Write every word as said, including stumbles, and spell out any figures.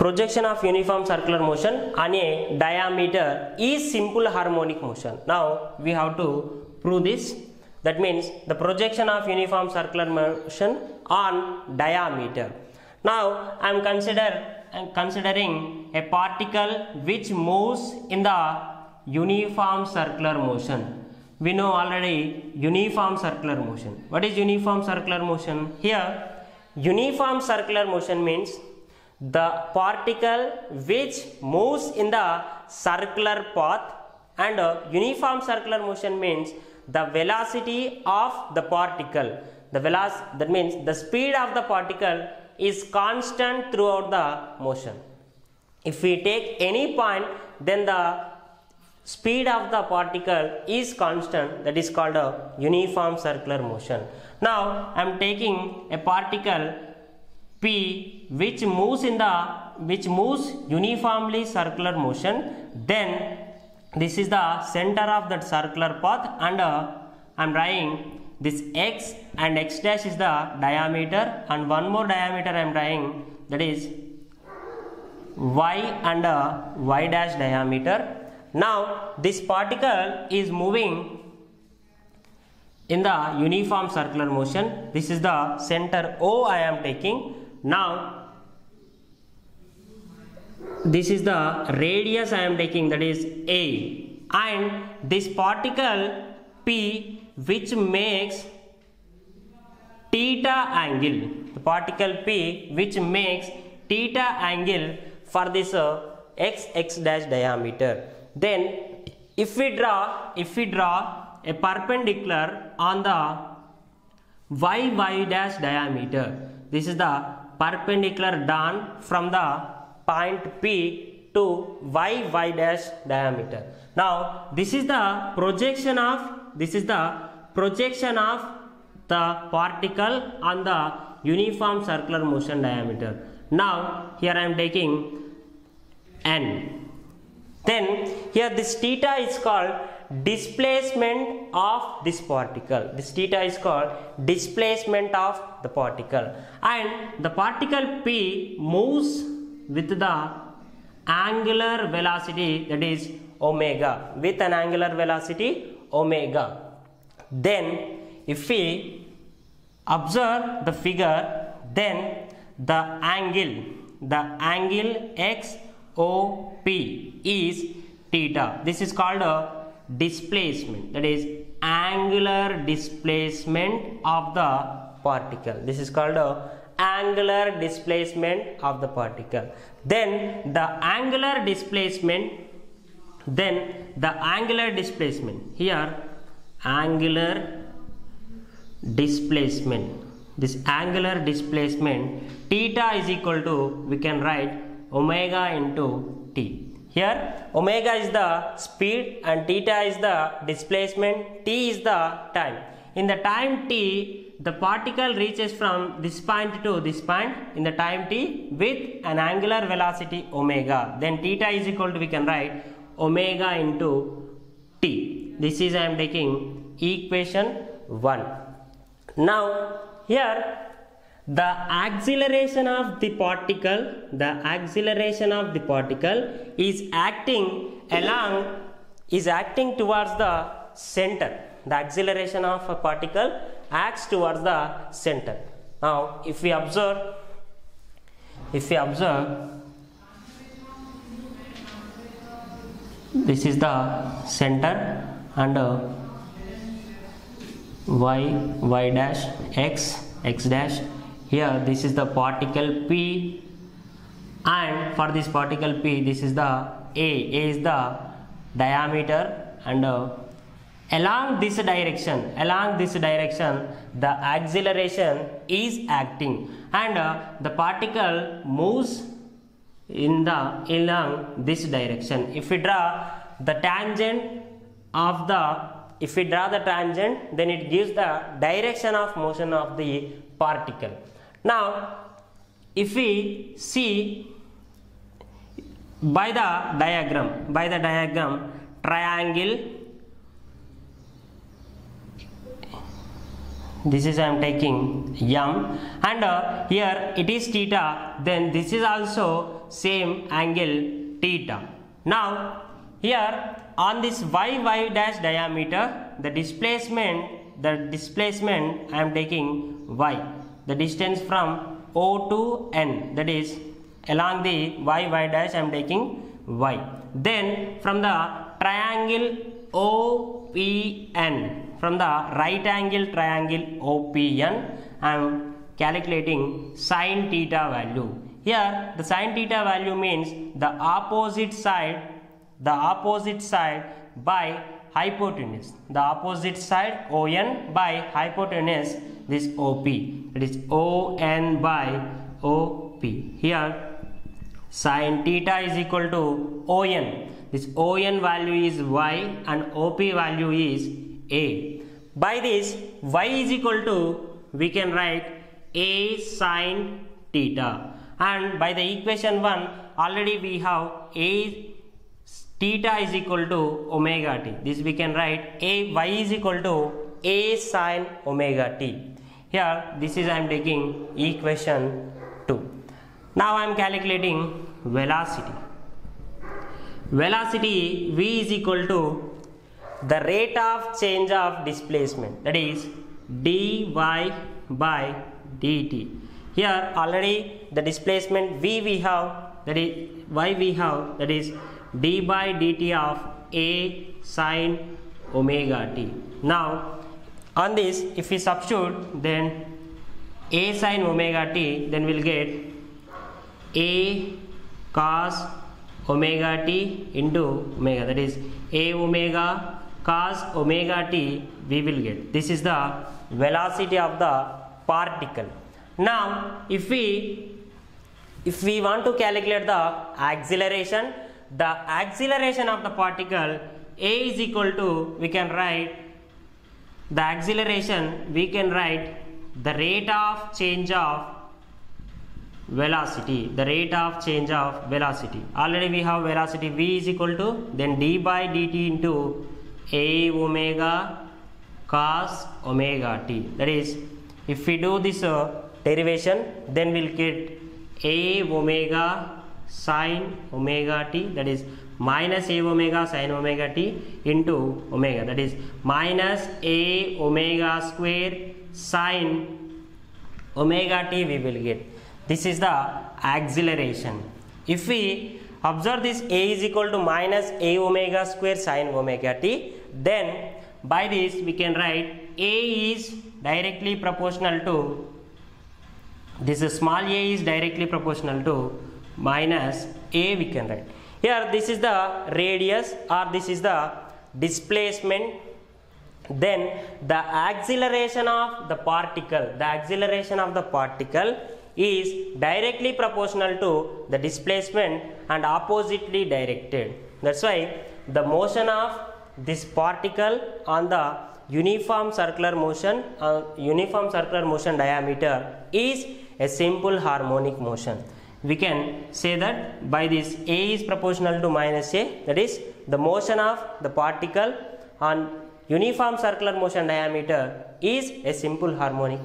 Projection of uniform circular motion on a diameter is simple harmonic motion. Now we have to prove this. That means the projection of uniform circular motion on diameter. Now I am consider I'm considering a particle which moves in the uniform circular motion. We know already uniform circular motion. What is uniform circular motion? Here uniform circular motion means the particle which moves in the circular path, and uh, uniform circular motion means the velocity of the particle. The velocity, that means the speed of the particle is constant throughout the motion. If we take any point, then the speed of the particle is constant. That is called a uniform circular motion. Now I am taking a particle P which moves in the which moves uniformly circular motion. Then this is the center of that circular path, and uh, I am drawing this x, and x dash is the diameter, and one more diameter I am drawing, that is y, and a y dash diameter. Now this particle is moving in the uniform circular motion. This is the center O I am taking. Now this is the radius I am taking, that is A, and this particle P which makes theta angle, the particle P which makes theta angle for this uh, x x dash diameter. Then if we draw if we draw a perpendicular on the y y dash diameter, this is the perpendicular drawn from the point P to y y dash diameter. Now this is the projection of This is the projection of the particle on the uniform circular motion diameter. Now here I am taking N. Then here this theta is called displacement of this particle. This theta is called displacement of the particle. And the particle P moves with the angular velocity, that is omega, with an angular velocity omega. Then if we observe the figure, then the angle the angle x o p is theta. This is called a displacement, that is angular displacement of the particle. This is called a angular displacement of the particle. Then the angular displacement Then the angular displacement here, angular displacement. This angular displacement theta is equal to, we can write omega into t. Here omega is the speed and theta is the displacement, t is the time. In the time t, the particle reaches from this point to this point in the time t with an angular velocity omega. Then theta is equal to, we can write omega into t. This is I am taking equation one. Now here the acceleration of the particle the acceleration of the particle is acting along is acting towards the center. The acceleration of a particle acts towards the center. Now if we observe if we observe this is the center, and uh, y y dash x x dash. Here this is the particle P, and for this particle P this is the a a is the diameter, and uh, along this direction along this direction the acceleration is acting, and uh, the particle moves in the along this direction. If we draw the tangent of the if we draw the tangent, then it gives the direction of motion of the particle. Now if we see by the diagram by the diagram triangle, this is I am taking m, and uh, here it is theta. Then this is also same angle theta. Now here on this y y dash diameter, the displacement the displacement I am taking y, the distance from O to N, that is along the y y dash I am taking y. Then from the triangle O P N, from the right angle triangle O P N, I am calculating sine theta value. Here the sine theta value means the opposite side the opposite side by hypotenuse, the opposite side O N by hypotenuse, this O P, it is O N by O P. Here sine theta is equal to O N, this O N value is y and O P value is a. By this y is equal to, we can write a sine theta, and by the equation one already we have a theta is equal to omega t. This we can write a y is equal to a sine omega t. Here this is I am taking equation two. Now I am calculating velocity. Velocity v is equal to the rate of change of displacement, that is dy by dt. Here already the displacement v we have, that is y we have, that is d by dt of a sine omega t. Now on this if we substitute, then a sine omega t, then we'll get a cos omega t into omega, that is a omega cos omega t we will get. This is the velocity of the particle. Now if we if we want to calculate the acceleration, the acceleration of the particle, a is equal to, we can write the acceleration, we can write the rate of change of velocity, the rate of change of velocity. Already we have velocity v is equal to, then d by dt into a omega cos omega t, that is if we do this uh, derivation, then we'll get a omega sin omega t, that is minus a omega sin omega t into omega, that is minus a omega square sin omega t we will get. This is the acceleration. If we observe this a is equal to minus a omega square sin omega t, then by this we can write a is directly proportional to, this is small a is directly proportional to minus a we can write. Here this is the radius or this is the displacement. Then the acceleration of the particle, the acceleration of the particle is directly proportional to the displacement and oppositely directed. That's why the motion of this particle on the uniform circular motion uh, uniform circular motion diameter is a simple harmonic motion. We can say that by this a is proportional to minus a, that is the motion of the particle on uniform circular motion diameter is a simple harmonic